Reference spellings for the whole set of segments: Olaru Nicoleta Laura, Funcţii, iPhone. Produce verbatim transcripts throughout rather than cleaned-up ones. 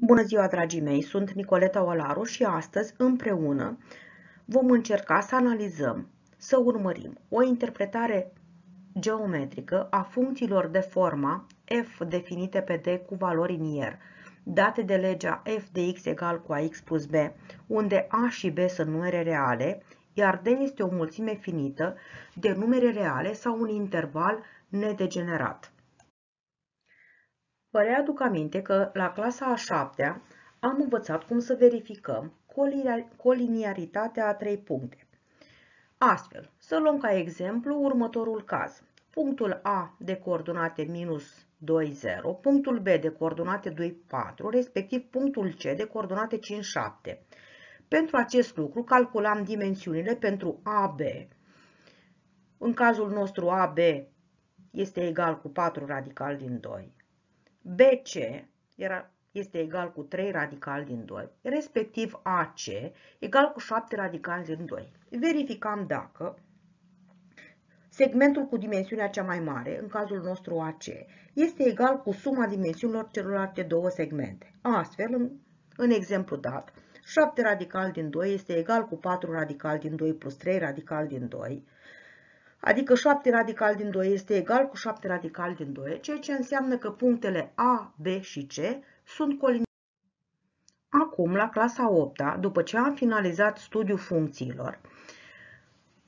Bună ziua, dragii mei! Sunt Nicoleta Olaru și astăzi, împreună, vom încerca să analizăm, să urmărim o interpretare geometrică a funcțiilor de forma f definite pe D cu valori în R, date de legea f de x egal cu ax plus b, unde a și b sunt numere reale, iar D este o mulțime finită de numere reale sau un interval nedegenerat. Vă readuc aminte că la clasa a șaptea am învățat cum să verificăm coliniaritatea a trei puncte. Astfel, să luăm ca exemplu următorul caz. Punctul A de coordonate minus doi, zero, punctul B de coordonate doi, patru, respectiv punctul C de coordonate cinci, șapte. Pentru acest lucru calculam dimensiunile pentru A B. În cazul nostru A B este egal cu patru radical din doi. B C era, este egal cu trei radical din doi, respectiv A C egal cu șapte radical din doi. Verificam dacă segmentul cu dimensiunea cea mai mare, în cazul nostru A C, este egal cu suma dimensiunilor celorlalte două segmente. Astfel, în, în exemplu dat, șapte radical din doi este egal cu patru radical din doi plus trei radical din doi, adică șapte radical din doi este egal cu șapte radical din doi, ceea ce înseamnă că punctele A, B și C sunt coliniare. Acum, la clasa a opta, după ce am finalizat studiul funcțiilor,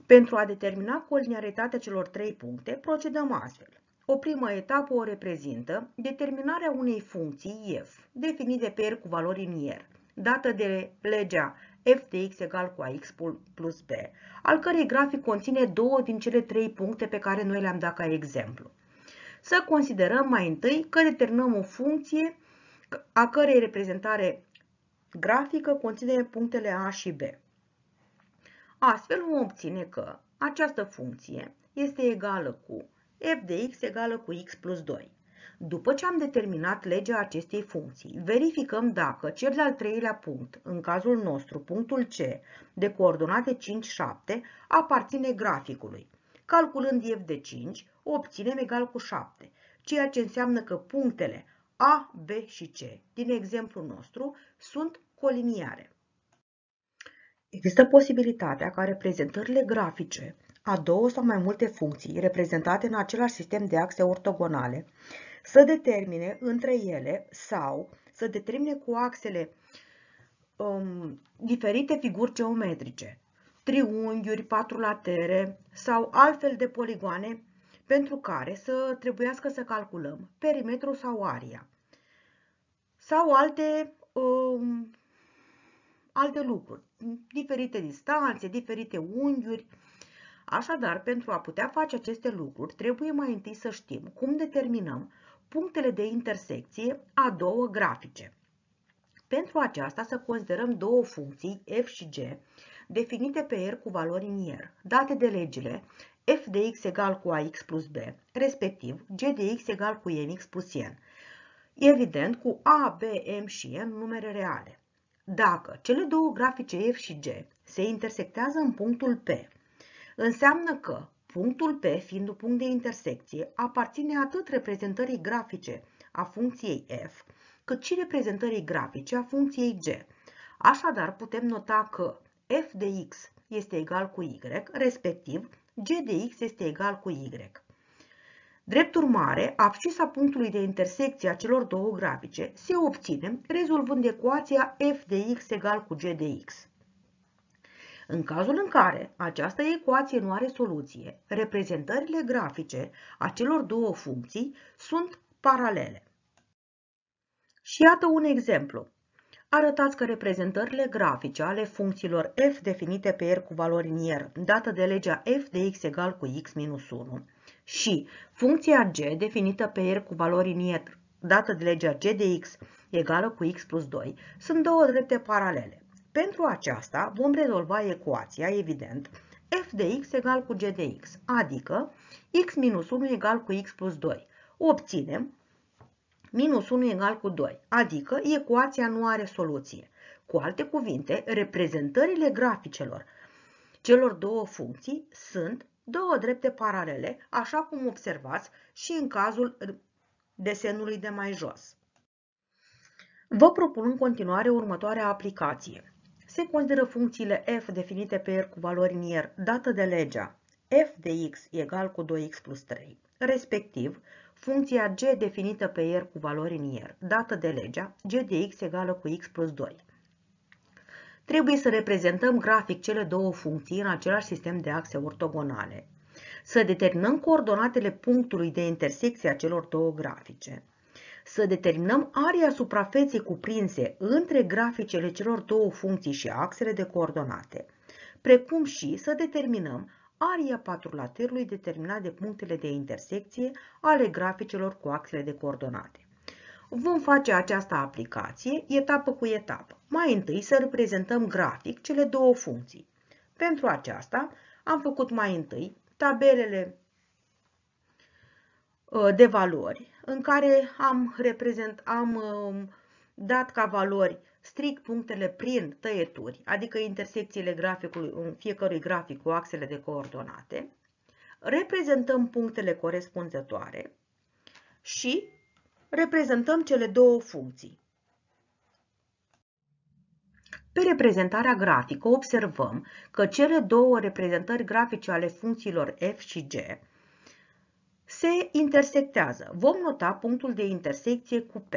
pentru a determina coliniaritatea celor trei puncte, procedăm astfel. O primă etapă o reprezintă determinarea unei funcții f, definite pe R cu valori în R, dată de legea f de x egal cu ax plus b, al cărei grafic conține două din cele trei puncte pe care noi le-am dat ca exemplu. Să considerăm mai întâi că determinăm o funcție a cărei reprezentare grafică conține punctele A și B. Astfel vom obține că această funcție este egală cu f de x egală cu x plus doi. După ce am determinat legea acestei funcții, verificăm dacă cel de-al treilea punct, în cazul nostru punctul C, de coordonate cinci, șapte, aparține graficului. Calculând f de cinci, obținem egal cu șapte, ceea ce înseamnă că punctele A, B și C, din exemplul nostru, sunt coliniare. Există posibilitatea ca reprezentările grafice a două sau mai multe funcții reprezentate în același sistem de axe ortogonale să determine între ele sau să determine cu axele um, diferite figuri geometrice, triunghiuri, patrulatere sau altfel de poligoane pentru care să trebuiască să calculăm perimetru sau aria sau alte, um, alte lucruri, diferite distanțe, diferite unghiuri. Așadar, pentru a putea face aceste lucruri, trebuie mai întâi să știm cum determinăm punctele de intersecție a două grafice. Pentru aceasta să considerăm două funcții, f și g, definite pe R cu valori în R, date de legile f de x egal cu ax plus b, respectiv g de x egal cu nx plus n, evident cu a, b, m și n numere reale. Dacă cele două grafice f și g se intersectează în punctul P, înseamnă că punctul P, fiind un punct de intersecție, aparține atât reprezentării grafice a funcției f, cât și reprezentării grafice a funcției g. Așadar, putem nota că f de x este egal cu y, respectiv g de x este egal cu y. Drept urmare, abscisa punctului de intersecție a celor două grafice se obține rezolvând ecuația f de x egal cu g de x. În cazul în care această ecuație nu are soluție, reprezentările grafice a celor două funcții sunt paralele. Și iată un exemplu. Arătați că reprezentările grafice ale funcțiilor f definite pe R cu valori în R, dată de legea f de x egal cu x minus unu, și funcția g definită pe R cu valori în R, dată de legea g de x egală cu x plus doi, sunt două drepte paralele. Pentru aceasta vom rezolva ecuația, evident, f de x egal cu g de x, adică x minus unu egal cu x plus doi. Obținem minus unu egal cu doi, adică ecuația nu are soluție. Cu alte cuvinte, reprezentările graficelor celor două funcții sunt două drepte paralele, așa cum observați și în cazul desenului de mai jos. Vă propun în continuare următoarea aplicație. Se consideră funcțiile f definite pe R cu valori în R dată de legea f de x egal cu doi x plus trei, respectiv funcția g definită pe R cu valori în R dată de legea g de x egală cu x plus doi. Trebuie să reprezentăm grafic cele două funcții în același sistem de axe ortogonale. Să determinăm coordonatele punctului de intersecție a celor două grafice. Să determinăm aria suprafeței cuprinse între graficele celor două funcții și axele de coordonate, precum și să determinăm aria patrulaterului determinat de punctele de intersecție ale graficelor cu axele de coordonate. Vom face această aplicație etapă cu etapă. Mai întâi să reprezentăm grafic cele două funcții. Pentru aceasta am făcut mai întâi tabelele de valori în care am, reprezent, am dat ca valori strict punctele prin tăieturi, adică intersecțiile graficului, în fiecărui grafic cu axele de coordonate. Reprezentăm punctele corespunzătoare și reprezentăm cele două funcții. Pe reprezentarea grafică observăm că cele două reprezentări grafice ale funcțiilor f și g se intersectează. Vom nota punctul de intersecție cu P.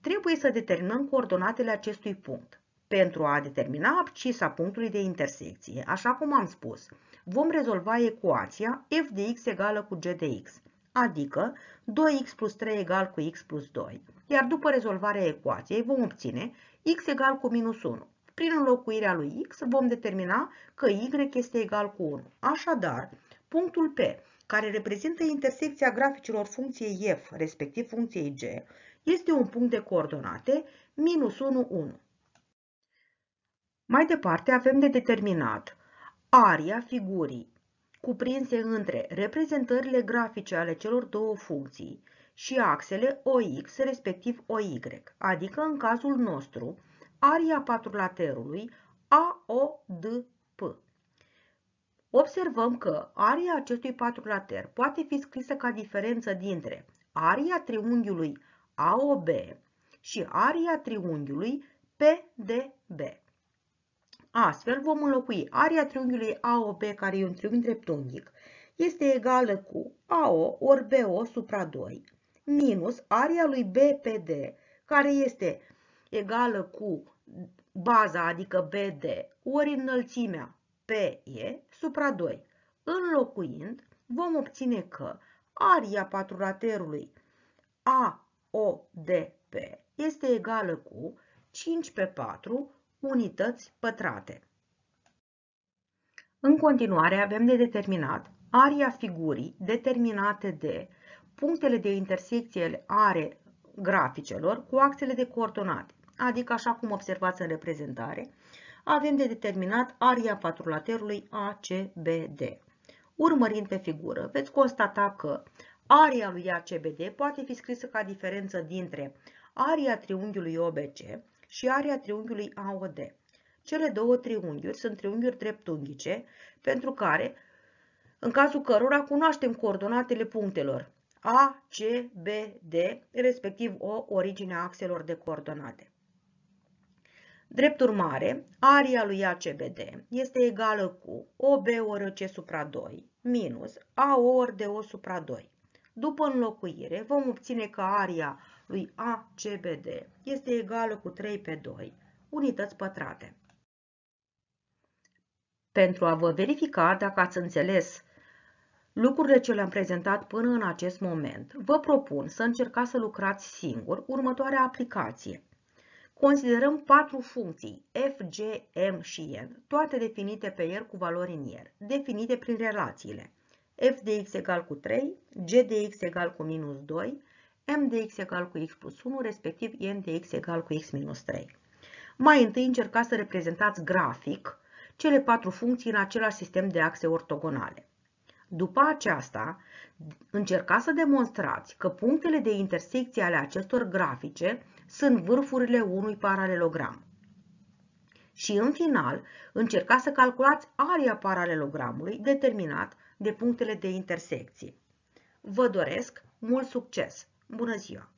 Trebuie să determinăm coordonatele acestui punct. Pentru a determina abscisa punctului de intersecție, așa cum am spus, vom rezolva ecuația f de x egală cu g de x, adică doi x plus trei egal cu x plus doi, iar după rezolvarea ecuației vom obține x egal cu minus unu. Prin înlocuirea lui x vom determina că y este egal cu unu. Așadar, punctul P, care reprezintă intersecția graficilor funcției f, respectiv funcției g, este un punct de coordonate minus unu, unu. Mai departe avem de determinat aria figurii cuprinse între reprezentările grafice ale celor două funcții și axele ox, respectiv oy, adică în cazul nostru aria patrulaterului A O D P. Observăm că aria acestui patrulater poate fi scrisă ca diferență dintre aria triunghiului A O B și aria triunghiului P D B. Astfel vom înlocui aria triunghiului A O B, care e un triunghi dreptunghic, este egală cu A O ori B O supra doi, minus aria lui B P D, care este egală cu baza, adică B D, ori înălțimea P E supra doi. Înlocuind, vom obține că aria patrulaterului A O D P este egală cu cinci pe patru unități pătrate. În continuare avem de determinat aria figurii determinate de punctele de intersecție ale graficelor cu axele de coordonate, adică așa cum observați în reprezentare, avem de determinat aria patrulaterului A C B D. Urmărind pe figură, veți constata că aria lui A C B D poate fi scrisă ca diferență dintre aria triunghiului O B C și aria triunghiului A O D. Cele două triunghiuri sunt triunghiuri dreptunghice, pentru care, în cazul cărora cunoaștem coordonatele punctelor A, C, B, D, respectiv O, originea axelor de coordonate. Drept urmare, aria lui A C B D este egală cu O B ori C supra doi minus A O ori D O supra doi. După înlocuire, vom obține că aria lui A C B D este egală cu trei pe doi unități pătrate. Pentru a vă verifica dacă ați înțeles lucrurile ce le-am prezentat până în acest moment, vă propun să încercați să lucrați singur următoarea aplicație. Considerăm patru funcții, f, g, m și n, toate definite pe R cu valori în R, definite prin relațiile f de x egal cu trei, g de x egal cu minus doi, m de x egal cu x plus unu, respectiv n de x egal cu x minus trei. Mai întâi încercați să reprezentați grafic cele patru funcții în același sistem de axe ortogonale. După aceasta, încercați să demonstrați că punctele de intersecție ale acestor grafice sunt vârfurile unui paralelogram. Și în final, încercați să calculați aria paralelogramului determinat de punctele de intersecție. Vă doresc mult succes! Bună ziua!